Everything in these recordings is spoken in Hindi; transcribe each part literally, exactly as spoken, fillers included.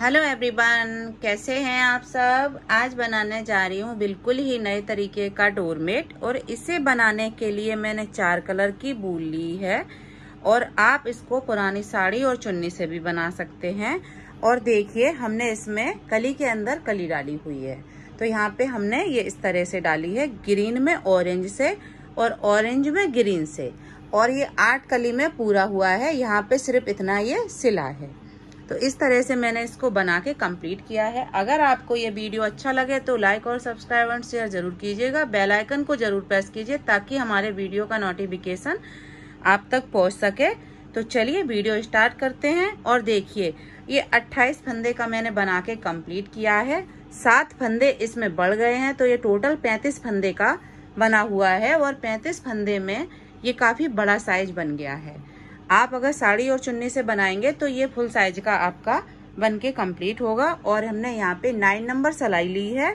हेलो एवरीवन, कैसे हैं आप सब। आज बनाने जा रही हूँ बिल्कुल ही नए तरीके का डोरमेट। और इसे बनाने के लिए मैंने चार कलर की वूल ली है और आप इसको पुरानी साड़ी और चुन्नी से भी बना सकते हैं। और देखिए, हमने इसमें कली के अंदर कली डाली हुई है, तो यहाँ पे हमने ये इस तरह से डाली है, ग्रीन में ऑरेंज से और ऑरेंज में ग्रीन से। और ये आठ कली में पूरा हुआ है, यहाँ पे सिर्फ इतना ये सिला है। तो इस तरह से मैंने इसको बना के कंप्लीट किया है। अगर आपको ये वीडियो अच्छा लगे तो लाइक और सब्सक्राइब और शेयर जरूर कीजिएगा। बेल आइकन को जरूर प्रेस कीजिए ताकि हमारे वीडियो का नोटिफिकेशन आप तक पहुंच सके। तो चलिए वीडियो स्टार्ट करते हैं। और देखिए, ये अट्ठाईस फंदे का मैंने बना के कंप्लीट किया है। सात फंदे इसमें बढ़ गए हैं, तो ये टोटल पैंतीस फंदे का बना हुआ है। और पैंतीस फंदे में ये काफी बड़ा साइज बन गया है। आप अगर साड़ी और चुन्नी से बनाएंगे तो ये फुल साइज का आपका बनके कंप्लीट होगा। और हमने यहाँ पे नाइन नंबर सलाई ली है।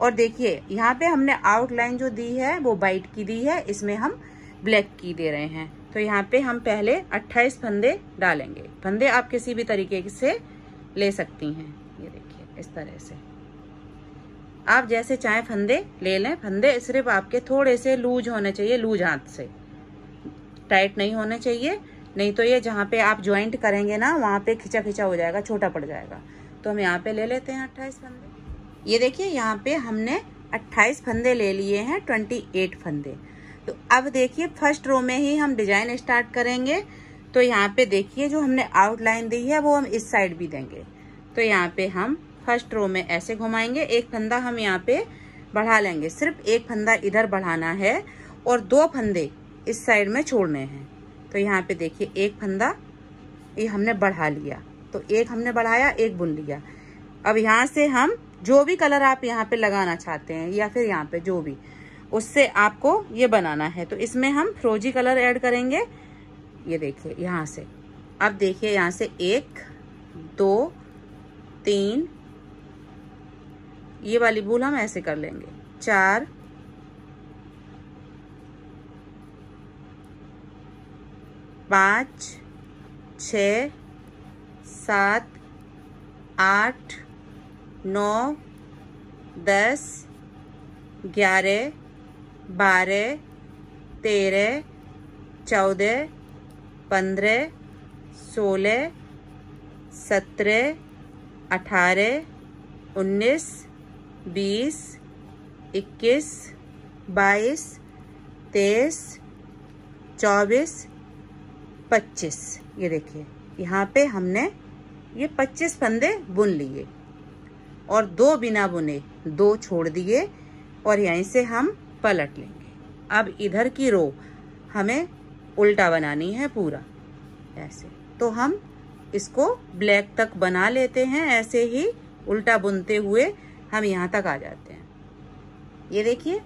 और देखिए, यहाँ पे हमने आउटलाइन जो दी है वो वाइट की दी है, इसमें हम ब्लैक की दे रहे हैं। तो यहाँ पे हम पहले अट्ठाईस फंदे डालेंगे। फंदे आप किसी भी तरीके से ले सकती हैं। ये देखिए, इस तरह से आप जैसे चाहे फंदे ले लें। फंदे सिर्फ आपके थोड़े से लूज होने चाहिए, लूज हाथ से, टाइट नहीं होने चाहिए, नहीं तो ये जहाँ पे आप ज्वाइंट करेंगे ना वहाँ पे खिंचा खिंचा हो जाएगा, छोटा पड़ जाएगा। तो हम यहाँ पे ले लेते हैं अट्ठाईस फंदे। ये देखिए, यहाँ पे हमने अट्ठाईस फंदे ले लिए हैं, अट्ठाईस फंदे। तो अब देखिए, फर्स्ट रो में ही हम डिजाइन स्टार्ट करेंगे। तो यहाँ पे देखिए, जो हमने आउटलाइन दी है वो हम इस साइड भी देंगे। तो यहाँ पे हम फर्स्ट रो में ऐसे घुमाएंगे, एक फंदा हम यहाँ पे बढ़ा लेंगे, सिर्फ एक फंदा इधर बढ़ाना है और दो फंदे इस साइड में छोड़ने हैं। तो यहाँ पे देखिए, एक फंदा ये हमने बढ़ा लिया, तो एक हमने बढ़ाया, एक बुन लिया। अब यहाँ से हम जो भी कलर आप यहाँ पे लगाना चाहते हैं या फिर यहाँ पे जो भी, उससे आपको ये बनाना है। तो इसमें हम फिरोजी कलर ऐड करेंगे। ये देखिए यहाँ से, अब देखिए यहाँ से एक, दो, तीन, ये वाली भूल हम ऐसे कर लेंगे, चार, पाँच, छः, सात, आठ, नौ, दस, ग्यारह, बारह, तेरह, चौदह, पंद्रह, सोलह, सत्रह, अठारह, उन्नीस, बीस, इक्कीस, बाईस, तेईस, चौबीस, पच्चीस। ये देखिए, यहाँ पे हमने ये पच्चीस फंदे बुन लिए और दो बिना बुने, दो छोड़ दिए। और यहीं से हम पलट लेंगे। अब इधर की रो हमें उल्टा बनानी है पूरा, ऐसे। तो हम इसको ब्लैक तक बना लेते हैं, ऐसे ही उल्टा बुनते हुए हम यहाँ तक आ जाते हैं। ये देखिए,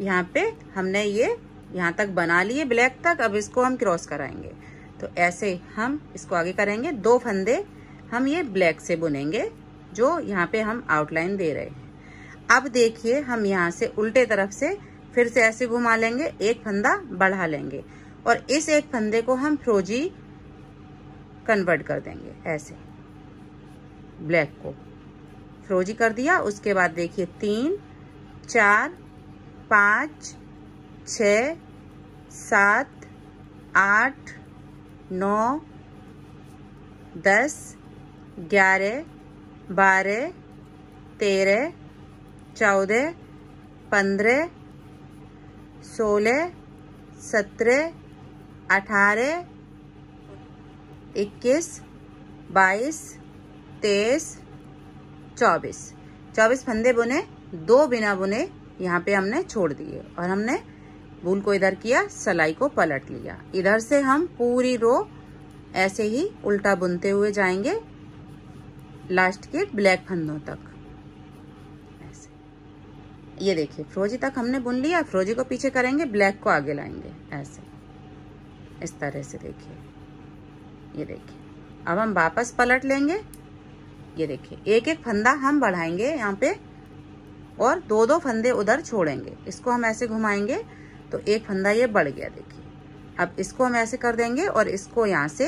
यहाँ पे हमने ये यहाँ तक बना लिए ब्लैक तक। अब इसको हम क्रॉस कराएंगे, तो ऐसे हम इसको आगे करेंगे। दो फंदे हम ये ब्लैक से बुनेंगे जो यहाँ पे हम आउटलाइन दे रहे हैं। अब देखिए, हम यहाँ से उल्टे तरफ से फिर से ऐसे घुमा लेंगे, एक फंदा बढ़ा लेंगे और इस एक फंदे को हम फिरोजी कन्वर्ट कर देंगे, ऐसे ब्लैक को फिरोजी कर दिया। उसके बाद देखिए, तीन, चार, पाँच, छः, सात, आठ, नौ, दस, ग्यारह, बारह, तेरह, चौदह, पंद्रह, सोलह, सत्रह, अठारह, इक्कीस, बाईस, तेईस, चौबीस। चौबीस फंदे बुने, दो बिना बुने यहाँ पे हमने छोड़ दिए। और हमने भूल को इधर किया, सलाई को पलट लिया। इधर से हम पूरी रो ऐसे ही उल्टा बुनते हुए जाएंगे लास्ट के ब्लैक फंदों तक, ऐसे। ये देखिए, फिरोजी तक हमने बुन लिया। फिरोजी को पीछे करेंगे, ब्लैक को आगे लाएंगे, ऐसे इस तरह से। देखिए, ये देखिए, अब हम वापस पलट लेंगे। ये देखिए, एक एक फंदा हम बढ़ाएंगे यहाँ पे और दो दो फंदे उधर छोड़ेंगे। इसको हम ऐसे घुमाएंगे, तो एक फंदा ये बढ़ गया। देखिए, अब इसको हम ऐसे कर देंगे और इसको यहाँ से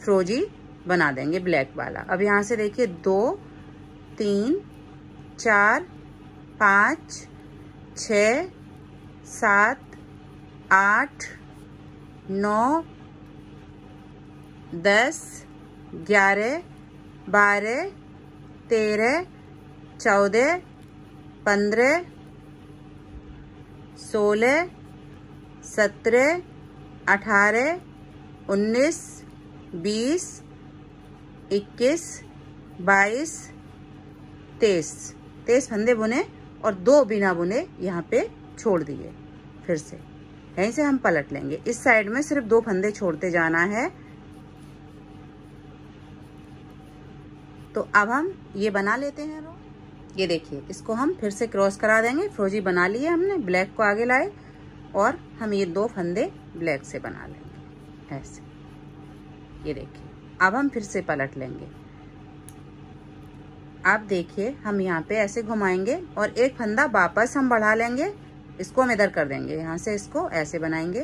फिरोजी बना देंगे ब्लैक वाला। अब यहाँ से देखिए दो, तीन, चार, पाँच, छः, सात, आठ, नौ, दस, ग्यारह, बारह, तेरह, चौदह, पंद्रह, सोलह, सत्रह, अठारह, उन्नीस, बीस, इक्कीस, बाईस, तेईस। तेईस फंदे बुने और दो बिना बुने यहाँ पे छोड़ दिए। फिर से यहीं से हम पलट लेंगे। इस साइड में सिर्फ दो फंदे छोड़ते जाना है। तो अब हम ये बना लेते हैं रो। ये देखिए, इसको हम फिर से क्रॉस करा देंगे। फ्रोजी बना लिए हमने, ब्लैक को आगे लाए और हम ये दो फंदे ब्लैक से बना लेंगे ऐसे। ये देखिए, अब हम फिर से पलट लेंगे। आप देखिए, हम यहाँ पे ऐसे घुमाएंगे और एक फंदा वापस हम बढ़ा लेंगे। इसको हम इधर कर देंगे, यहाँ से इसको ऐसे बनाएंगे।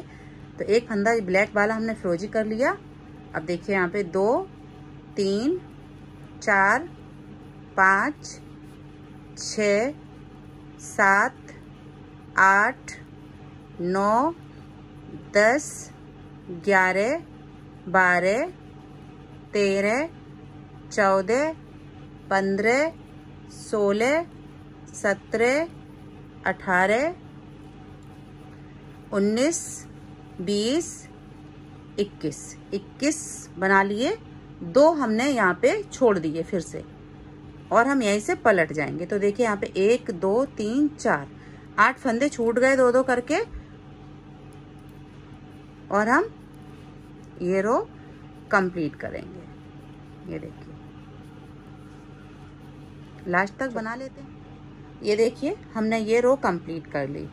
तो एक फंदा ब्लैक वाला हमने फ्रोजी कर लिया। अब देखिए यहाँ पे दो, तीन, चार, पाँच, छः, सात, आठ, नौ, दस, ग्यारह, बारह, तेरह, चौदह, पंद्रह, सोलह, सत्रह, अठारह, उन्नीस, बीस, इक्कीस। इक्कीस बना लिए, दो हमने यहाँ पे छोड़ दिए फिर से और हम यहीं से पलट जाएंगे। तो देखिए यहाँ पे एक, दो, तीन, चार, आठ फंदे छूट गए दो दो करके। और हम ये रो कंप्लीट करेंगे। ये देखिए, लास्ट तक बना लेते हैं। ये देखिए, हमने ये रो कंप्लीट कर ली।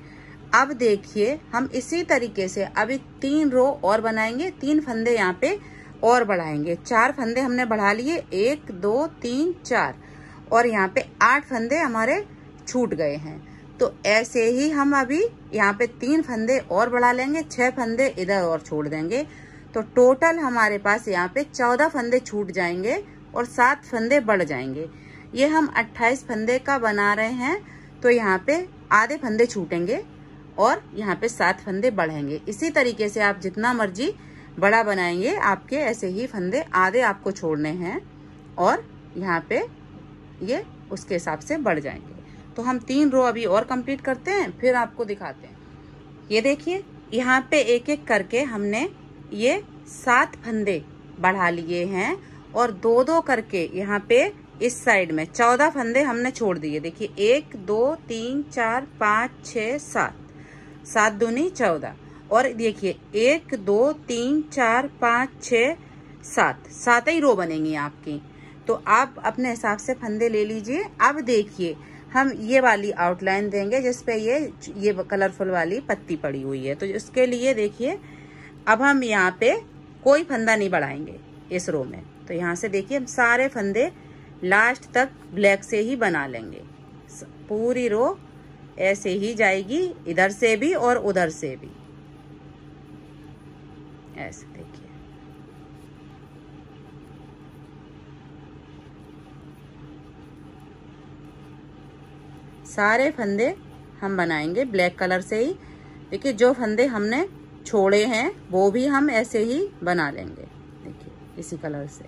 अब देखिए, हम इसी तरीके से अभी तीन रो और बनाएंगे। तीन फंदे यहाँ पे और बढ़ाएंगे। चार फंदे हमने बढ़ा लिए, एक, दो, तीन, चार, और यहाँ पे आठ फंदे हमारे छूट गए हैं। तो ऐसे ही हम अभी यहाँ पे तीन फंदे और बढ़ा लेंगे, छह फंदे इधर और छोड़ देंगे। तो टोटल हमारे पास यहाँ पे चौदह फंदे छूट जाएंगे और सात फंदे बढ़ जाएंगे। ये हम अट्ठाईस फंदे का बना रहे हैं। तो यहाँ पे आधे फंदे छूटेंगे और यहाँ पे सात फंदे बढ़ेंगे। इसी तरीके से आप जितना मर्जी बड़ा बनाएंगे, आपके ऐसे ही फंदे आधे आपको छोड़ने हैं और यहाँ पे ये उसके हिसाब से बढ़ जाएंगे। तो हम तीन रो अभी और कंप्लीट करते हैं, फिर आपको दिखाते हैं। ये देखिए, यहाँ पे एक एक करके हमने ये सात फंदे बढ़ा लिए हैं और दो दो करके यहाँ पे इस साइड में चौदह फंदे हमने छोड़ दिए। देखिए, एक, दो, तीन, चार, पाँच, छः, सात, सात दूनी चौदह। और देखिए, एक, दो, तीन, चार, पाँच, छः, सात, सात ही रो बनेंगी आपकी। तो आप अपने हिसाब से फंदे ले लीजिए। अब देखिए, हम ये वाली आउटलाइन देंगे जिसपे ये ये कलरफुल वाली पत्ती पड़ी हुई है। तो उसके लिए देखिए, अब हम यहाँ पे कोई फंदा नहीं बढ़ाएंगे इस रो में। तो यहाँ से देखिए, हम सारे फंदे लास्ट तक ब्लैक से ही बना लेंगे। पूरी रो ऐसे ही जाएगी, इधर से भी और उधर से भी ऐसे। देखिए, सारे फंदे हम बनाएंगे ब्लैक कलर से ही। देखिए, जो फंदे हमने छोड़े हैं वो भी हम ऐसे ही बना लेंगे। देखिए, इसी कलर से।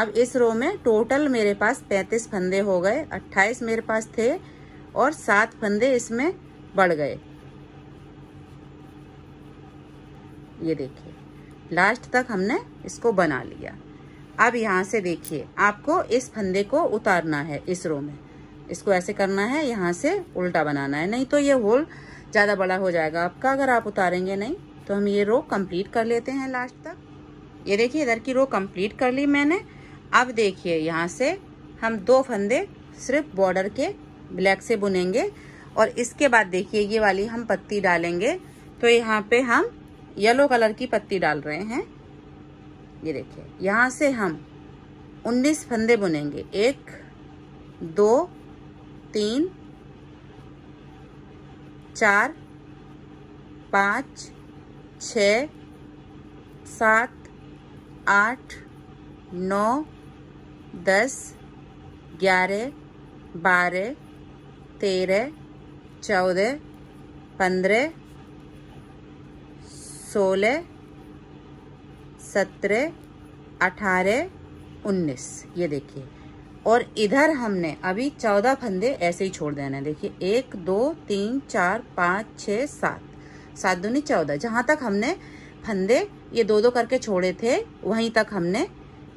अब इस रो में टोटल मेरे पास पैंतीस फंदे हो गए। अट्ठाईस मेरे पास थे और सात फंदे इसमें बढ़ गए। ये देखिए, लास्ट तक हमने इसको बना लिया। अब यहाँ से देखिए, आपको इस फंदे को उतारना है इस रो में। इसको ऐसे करना है, यहाँ से उल्टा बनाना है, नहीं तो ये होल ज़्यादा बड़ा हो जाएगा आपका अगर आप उतारेंगे नहीं। तो हम ये रो कंप्लीट कर लेते हैं लास्ट तक। ये देखिए, इधर की रो कंप्लीट कर ली मैंने। अब देखिए, यहाँ से हम दो फंदे सिर्फ बॉर्डर के ब्लैक से बुनेंगे और इसके बाद देखिए, ये वाली हम पत्ती डालेंगे। तो यहाँ पे हम येलो कलर की पत्ती डाल रहे हैं। ये देखिए, यहाँ से हम उन्नीस फंदे बुनेंगे। एक, दो, तीन, चार, पाँच, छः, सात, आठ, नौ, दस, ग्यारह, बारह, तेरह, चौदह, पंद्रह, सोलह, सत्रह, अठारह, उन्नीस। ये देखिए, और इधर हमने अभी चौदह फंदे ऐसे ही छोड़ देना है। देखिए, एक, दो, तीन, चार, पाँच, छः, सात, सात दूनी चौदह। जहाँ तक हमने फंदे ये दो दो करके छोड़े थे वहीं तक हमने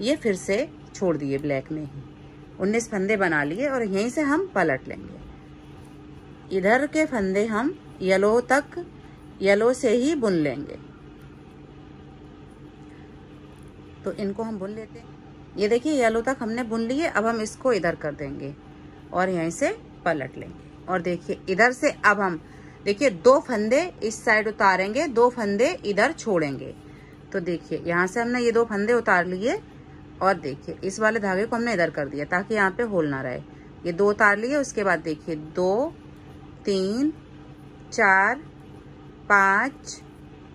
ये फिर से छोड़ दिए। ब्लैक में ही उन्नीस फंदे बना लिए और यहीं से हम पलट लेंगे। इधर के फंदे हम येलो तक येलो से ही बुन लेंगे, तो इनको हम बुन लेते हैं। ये देखिए, येलो तक हमने बुन लिए। अब हम इसको इधर कर देंगे और यहीं से पलट लेंगे। और देखिए इधर से अब हम देखिए दो फंदे इस साइड उतारेंगे, दो फंदे इधर छोड़ेंगे। तो देखिए यहाँ से हमने ये दो फंदे उतार लिए और देखिए इस वाले धागे को हमने इधर कर दिया ताकि यहाँ पे होल ना रहे। ये दो उतार लिए, उसके बाद देखिए दो, तीन, चार, पाँच,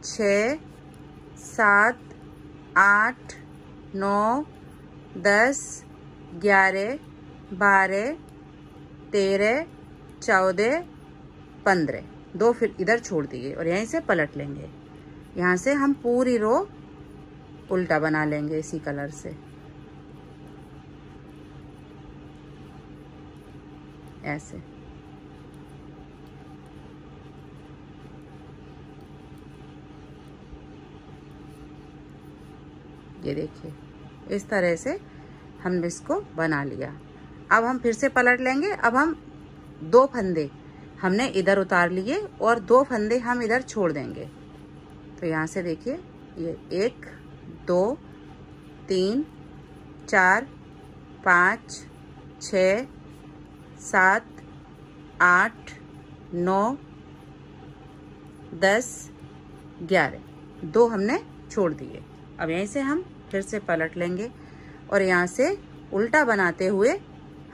छः, सात, आठ, नौ, दस, ग्यारह, बारह, तेरह, चौदह, पंद्रह। दो फिर इधर छोड़ दिए और यहीं से पलट लेंगे। यहाँ से हम पूरी रो उल्टा बना लेंगे इसी कलर से, ऐसे। ये देखिए इस तरह से हमने इसको बना लिया। अब हम फिर से पलट लेंगे। अब हम दो फंदे हमने इधर उतार लिए और दो फंदे हम इधर छोड़ देंगे। तो यहाँ से देखिए ये एक, दो, तीन, चार, पाँच, छः, सात, आठ, नौ, दस, ग्यारह। दो हमने छोड़ दिए। अब यहीं से हम फिर से पलट लेंगे और यहाँ से उल्टा बनाते हुए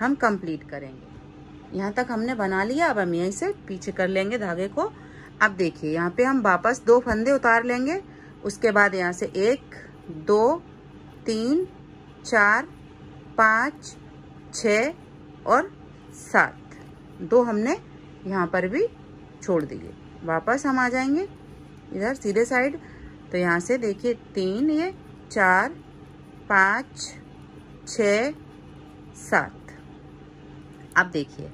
हम कंप्लीट करेंगे। यहाँ तक हमने बना लिया। अब हम यहीं से पीछे कर लेंगे धागे को। अब देखिए यहाँ पे हम वापस दो फंदे उतार लेंगे, उसके बाद यहाँ से एक, दो, तीन, चार, पाँच, छः और सात। दो हमने यहाँ पर भी छोड़ दिए। वापस हम आ जाएंगे इधर सीधे साइड। तो यहाँ से देखिए तीन, ये चार, पाँच, छः, सात। अब देखिए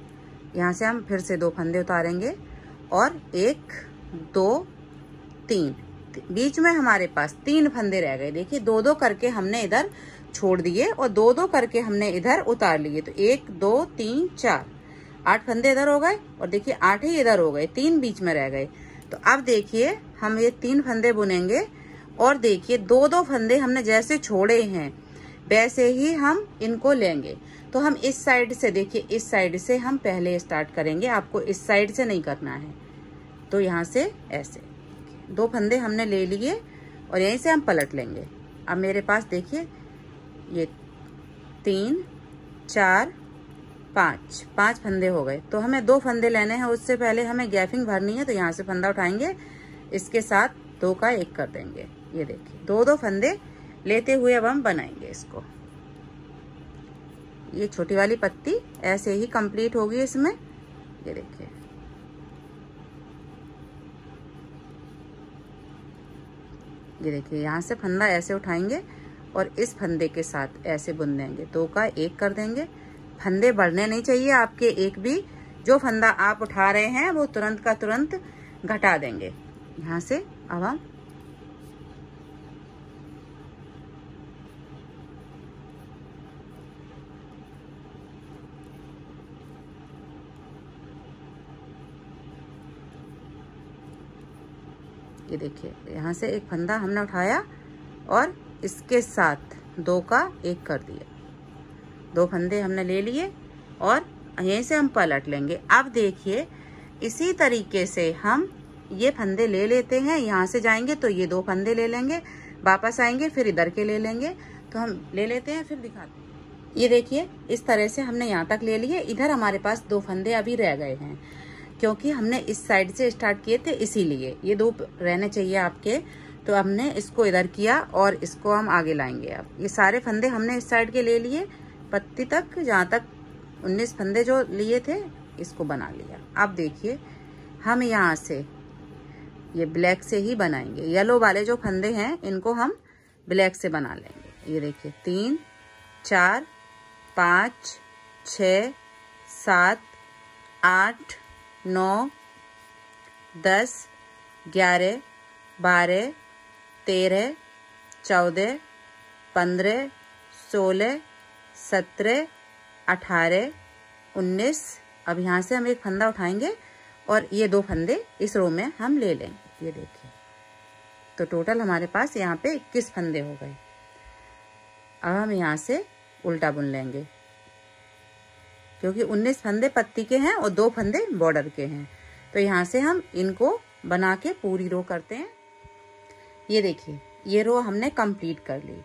यहाँ से हम फिर से दो फंदे उतारेंगे और एक, दो, तीन, बीच में हमारे पास तीन फंदे रह गए। देखिए दो दो करके हमने इधर छोड़ दिए और दो दो करके हमने इधर उतार लिए। तो एक, दो, तीन, चार, आठ फंदे इधर हो गए और देखिए आठ ही इधर हो गए, तीन बीच में रह गए। तो अब देखिए हम ये तीन फंदे बुनेंगे और देखिए दो दो फंदे हमने जैसे छोड़े हैं वैसे ही हम इनको लेंगे। तो हम इस साइड से देखिए इस साइड से हम पहले स्टार्ट करेंगे। आपको इस साइड से नहीं करना है। तो यहाँ से ऐसे दो फंदे हमने ले लिए और यहीं से हम पलट लेंगे। अब मेरे पास देखिए ये तीन, चार, पाँच, पाँच फंदे हो गए। तो हमें दो फंदे लेने हैं, उससे पहले हमें गैपिंग भरनी है। तो यहाँ से फंदा उठाएंगे, इसके साथ दो का एक कर देंगे। ये देखिए दो दो फंदे लेते हुए अब हम बनाएंगे इसको। ये छोटी वाली पत्ती ऐसे ही कंप्लीट होगी इसमें। ये देखिए ये देखिए यहाँ से फंदा ऐसे उठाएंगे और इस फंदे के साथ ऐसे बुन देंगे, दो का एक कर देंगे। फंदे बढ़ने नहीं चाहिए आपके एक भी। जो फंदा आप उठा रहे हैं वो तुरंत का तुरंत घटा देंगे। यहाँ से अब हम ये देखिए यहाँ से एक फंदा हमने उठाया और इसके साथ दो का एक कर दिया। दो फंदे हमने ले लिए और यहीं से हम पलट लेंगे। अब देखिए इसी तरीके से हम ये फंदे ले लेते हैं। यहाँ से जाएंगे तो ये दो फंदे ले लेंगे, वापस आएंगे फिर इधर के ले लेंगे। तो हम ले लेते हैं, फिर दिखाते हैं। ये देखिए इस तरह से हमने यहाँ तक ले लिए। इधर हमारे पास दो फंदे अभी रह गए हैं। क्योंकि हमने इस साइड से स्टार्ट किए थे, इसीलिए ये दो रहने चाहिए आपके। तो हमने इसको इधर किया और इसको हम आगे लाएंगे। अब ये सारे फंदे हमने इस साइड के ले लिए पत्ती तक, जहाँ तक उन्नीस फंदे जो लिए थे इसको बना लिया। अब देखिए हम यहाँ से ये ब्लैक से ही बनाएंगे, येलो वाले जो फंदे हैं इनको हम ब्लैक से बना लेंगे। ये देखिए तीन, चार, पाँच, छः, सात, आठ, नौ, दस, ग्यारह, बारह, तेरह, चौदह, पंद्रह, सोलह, सत्रह, अठारह, उन्नीस। अब यहाँ से हम एक फंदा उठाएंगे और ये दो फंदे इस रो में हम ले लेंगे। ये देखिए तो टोटल हमारे पास यहाँ पे इक्कीस फंदे हो गए। अब हम यहाँ से उल्टा बुन लेंगे क्योंकि उन्नीस फंदे पत्ती के हैं और दो फंदे बॉर्डर के हैं। तो यहाँ से हम इनको बना के पूरी रो करते हैं। ये देखिए ये रो हमने कंप्लीट कर ली।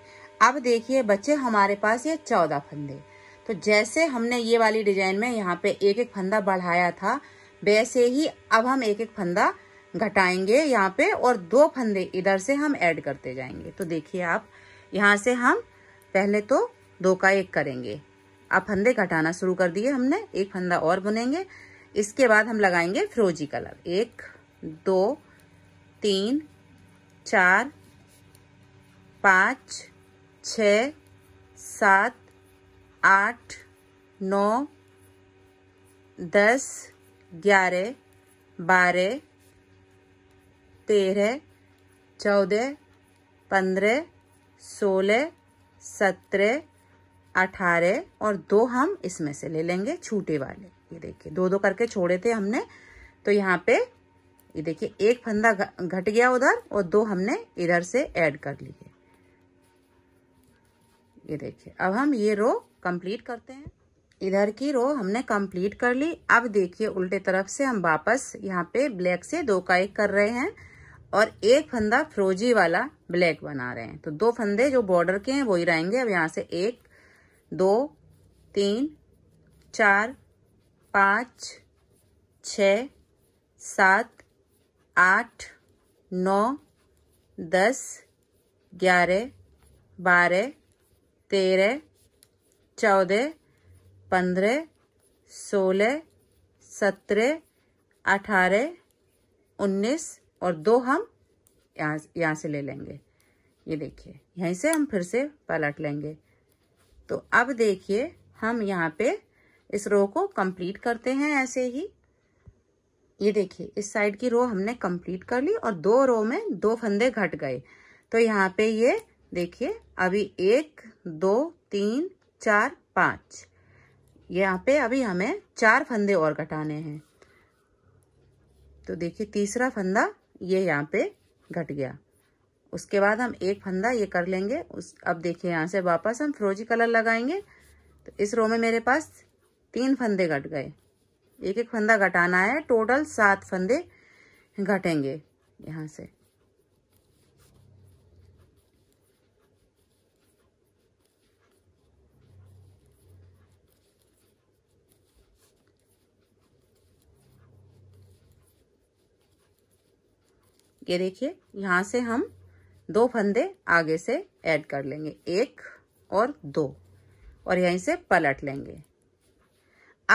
अब देखिए बच्चे हमारे पास ये चौदह फंदे। तो जैसे हमने ये वाली डिजाइन में यहाँ पे एक एक फंदा बढ़ाया था, वैसे ही अब हम एक एक फंदा घटाएंगे यहाँ पे और दो फंदे इधर से हम ऐड करते जाएंगे। तो देखिए आप यहाँ से हम पहले तो दो का एक करेंगे। अब फंदे घटाना शुरू कर दिए हमने, एक फंदा और बुनेंगे। इसके बाद हम लगाएंगे फिरोजी कलर। एक, दो, तीन, चार, पाँच, छः, सात, आठ, नौ, दस, ग्यारह, बारह, तेरह, चौदह, पंद्रह, सोलह, सत्रह, अठारह और दो हम इसमें से ले लेंगे छूटे वाले। ये देखिए दो दो करके छोड़े थे हमने। तो यहाँ पे ये देखिए एक फंदा घट गया उधर और दो हमने इधर से ऐड कर लिए। ये देखिए अब हम ये रो कंप्लीट करते हैं। इधर की रो हमने कंप्लीट कर ली। अब देखिए उल्टे तरफ से हम वापस यहाँ पे ब्लैक से दो का एक कर रहे हैं और एक फंदा फिरोजी वाला ब्लैक बना रहे हैं। तो दो फंदे जो बॉर्डर के हैं वही रहेंगे। अब यहाँ से एक, दो, तीन, चार, पाँच, छः, सात, आठ, नौ, दस, ग्यारह, बारह, तेरह, चौदह, पंद्रह, सोलह, सत्रह, अठारह, उन्नीस और दो हम यहाँ यहाँ से ले लेंगे। ये देखिए यहीं से हम फिर से पलट लेंगे। तो अब देखिए हम यहाँ पे इस रो को कंप्लीट करते हैं ऐसे ही। ये देखिए इस साइड की रो हमने कंप्लीट कर ली और दो रो में दो फंदे घट गए। तो यहाँ पे ये देखिए अभी एक, दो, तीन, चार, पाँच, यहाँ पे अभी हमें चार फंदे और घटाने हैं। तो देखिए तीसरा फंदा ये यहाँ पे घट गया। उसके बाद हम एक फंदा ये कर लेंगे। उस अब देखिए यहाँ से वापस हम फिरोजी कलर लगाएंगे। तो इस रो में मेरे पास तीन फंदे घट गए। एक एक फंदा घटाना है, टोटल सात फंदे घटेंगे यहाँ से। ये देखिए यहाँ से हम दो फंदे आगे से ऐड कर लेंगे, एक और दो, और यहीं से पलट लेंगे।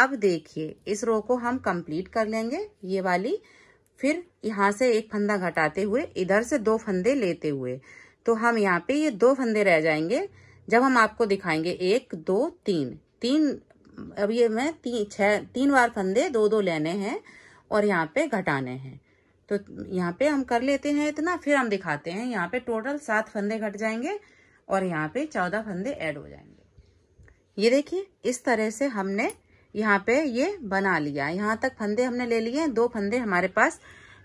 अब देखिए इस रो को हम कंप्लीट कर लेंगे ये वाली। फिर यहाँ से एक फंदा घटाते हुए इधर से दो फंदे लेते हुए, तो हम यहाँ पे ये दो फंदे रह जाएंगे। जब हम आपको दिखाएंगे एक, दो, तीन, तीन अब ये मैं तीन छः तीन बार फंदे दो दो लेने हैं और यहाँ पे घटाने हैं। तो यहाँ पे हम कर लेते हैं इतना, फिर हम दिखाते हैं। यहाँ पे टोटल सात फंदे घट जाएंगे और यहाँ पे चौदह फंदे ऐड हो जाएंगे। ये देखिए इस तरह से हमने यहाँ पे ये बना लिया। यहाँ तक फंदे हमने ले लिए हैं, दो फंदे हमारे पास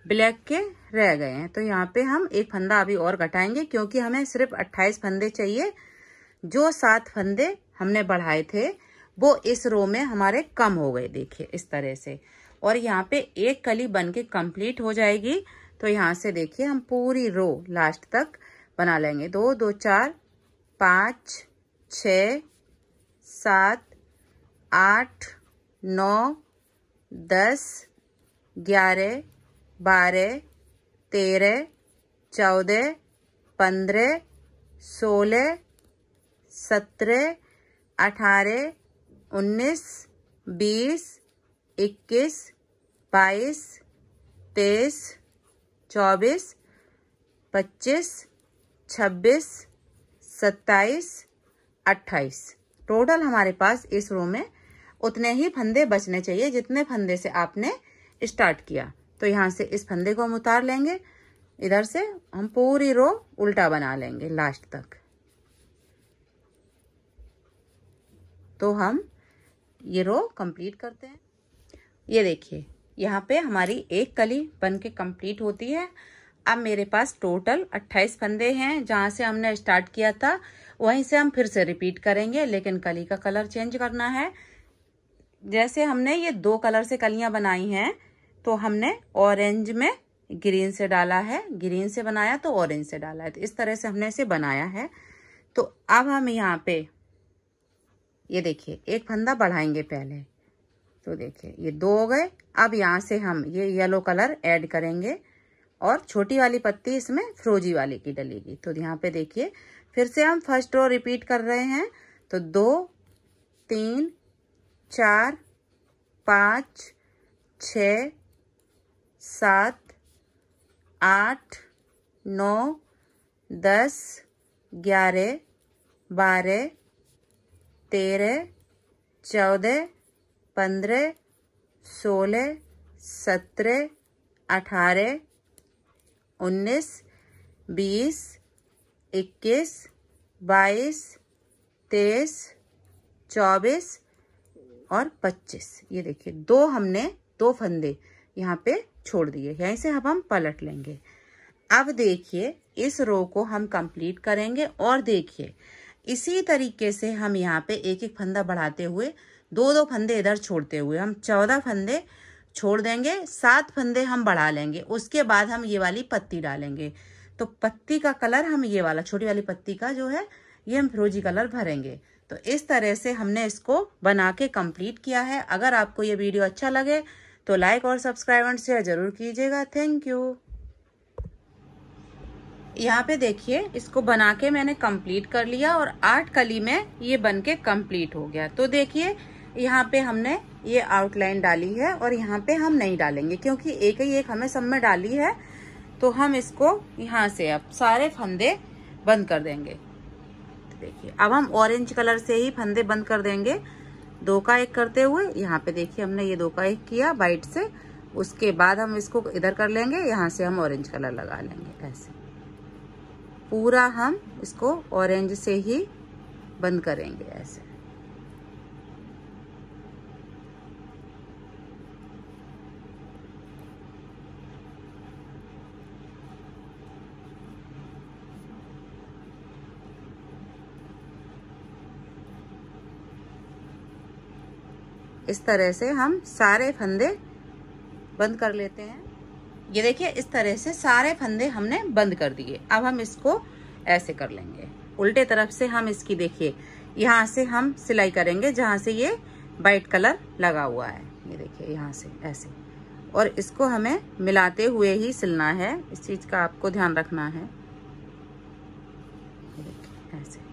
ब्लैक के रह गए हैं। तो यहाँ पे हम एक फंदा अभी और घटाएंगे क्योंकि हमें सिर्फ अट्ठाईस फंदे चाहिए। जो सात फंदे हमने बढ़ाए थे वो इस रो में हमारे कम हो गए, देखिए इस तरह से। और यहाँ पे एक कली बन के कम्प्लीट हो जाएगी। तो यहाँ से देखिए हम पूरी रो लास्ट तक बना लेंगे। दो, दो, चार, पाँच, छः, सात, आठ, नौ, दस, ग्यारह, बारह, तेरह, चौदह, पंद्रह, सोलह, सत्रह, अठारह, उन्नीस, बीस, इक्कीस, बाईस, तेईस, चौबीस, पच्चीस, छब्बीस, सत्ताईस, अट्ठाईस। टोटल हमारे पास इस रो में उतने ही फंदे बचने चाहिए जितने फंदे से आपने स्टार्ट किया। तो यहाँ से इस फंदे को हम उतार लेंगे, इधर से हम पूरी रो उल्टा बना लेंगे लास्ट तक। तो हम ये रो कंप्लीट करते हैं। ये देखिए यहाँ पे हमारी एक कली बन के कम्प्लीट होती है। अब मेरे पास टोटल अट्ठाईस फंदे हैं। जहाँ से हमने स्टार्ट किया था वहीं से हम फिर से रिपीट करेंगे, लेकिन कली का कलर चेंज करना है। जैसे हमने ये दो कलर से कलियाँ बनाई हैं, तो हमने ऑरेंज में ग्रीन से डाला है, ग्रीन से बनाया तो ऑरेंज से डाला है, तो इस तरह से हमने इसे बनाया है। तो अब हम यहाँ पे ये देखिए एक फंदा बढ़ाएंगे पहले, तो देखिए ये दो हो गए। अब यहाँ से हम ये येलो कलर ऐड करेंगे और छोटी वाली पत्ती इसमें फिरोजी वाले की डलेगी। तो यहाँ पे देखिए फिर से हम फर्स्ट रो रिपीट कर रहे हैं। तो दो, तीन, चार, पाँच, छः, सात, आठ, नौ, दस, ग्यारह, बारह, तेरह, चौदह, पंद्रह, सोलह, सत्रह, अठारह, उन्नीस, बीस, इक्कीस, बाईस, तेईस, चौबीस और पच्चीस। ये देखिए दो हमने दो फंदे यहाँ पे छोड़ दिए, यहीं से अब हम पलट लेंगे। अब देखिए इस रो को हम कंप्लीट करेंगे और देखिए इसी तरीके से हम यहाँ पे एक एक फंदा बढ़ाते हुए दो दो फंदे इधर छोड़ते हुए हम चौदह फंदे छोड़ देंगे। सात फंदे हम बढ़ा लेंगे, उसके बाद हम ये वाली पत्ती डालेंगे। तो पत्ती का कलर हम ये वाला छोटी वाली पत्ती का जो है ये हम फिरोजी कलर भरेंगे। तो इस तरह से हमने इसको बना के कंप्लीट किया है। अगर आपको ये वीडियो अच्छा लगे तो लाइक और सब्सक्राइब एंड शेयर जरूर कीजिएगा। Thank you. यहाँ पे देखिए इसको बना के मैंने कंप्लीट कर लिया और आठ कली में ये बन के कंप्लीट हो गया। तो देखिए यहाँ पे हमने ये आउटलाइन डाली है और यहाँ पे हम नहीं डालेंगे क्योंकि एक ही एक हमें सब में डाली है। तो हम इसको यहाँ से अब सारे फंदे बंद कर देंगे। तो देखिए अब हम ऑरेंज कलर से ही फंदे बंद कर देंगे, दो का एक करते हुए। यहाँ पे देखिए हमने ये दो का एक किया बाइट से, उसके बाद हम इसको इधर कर लेंगे, यहाँ से हम ऑरेंज कलर लगा लेंगे। ऐसे पूरा हम इसको ऑरेंज से ही बंद करेंगे ऐसे। इस तरह से हम सारे फंदे बंद कर लेते हैं। ये देखिए इस तरह से सारे फंदे हमने बंद कर दिए। अब हम इसको ऐसे कर लेंगे उल्टे तरफ से। हम इसकी देखिए यहाँ से हम सिलाई करेंगे जहाँ से ये वाइट कलर लगा हुआ है। ये देखिए यहाँ से ऐसे, और इसको हमें मिलाते हुए ही सिलना है, इस चीज़ का आपको ध्यान रखना है। ये देखिए ऐसे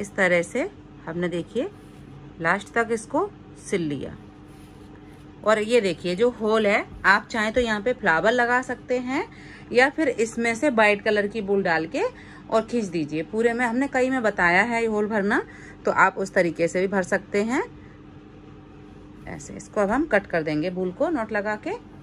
इस तरह से हमने देखिए लास्ट तक इसको सिल लिया। और ये देखिए जो होल है, आप चाहें तो यहाँ पे फ्लावर लगा सकते हैं या फिर इसमें से वाइट कलर की बूल डाल के और खींच दीजिए पूरे में। हमने कई में बताया है ये होल भरना, तो आप उस तरीके से भी भर सकते हैं। ऐसे इसको अब हम कट कर देंगे बूल को नॉट लगा के।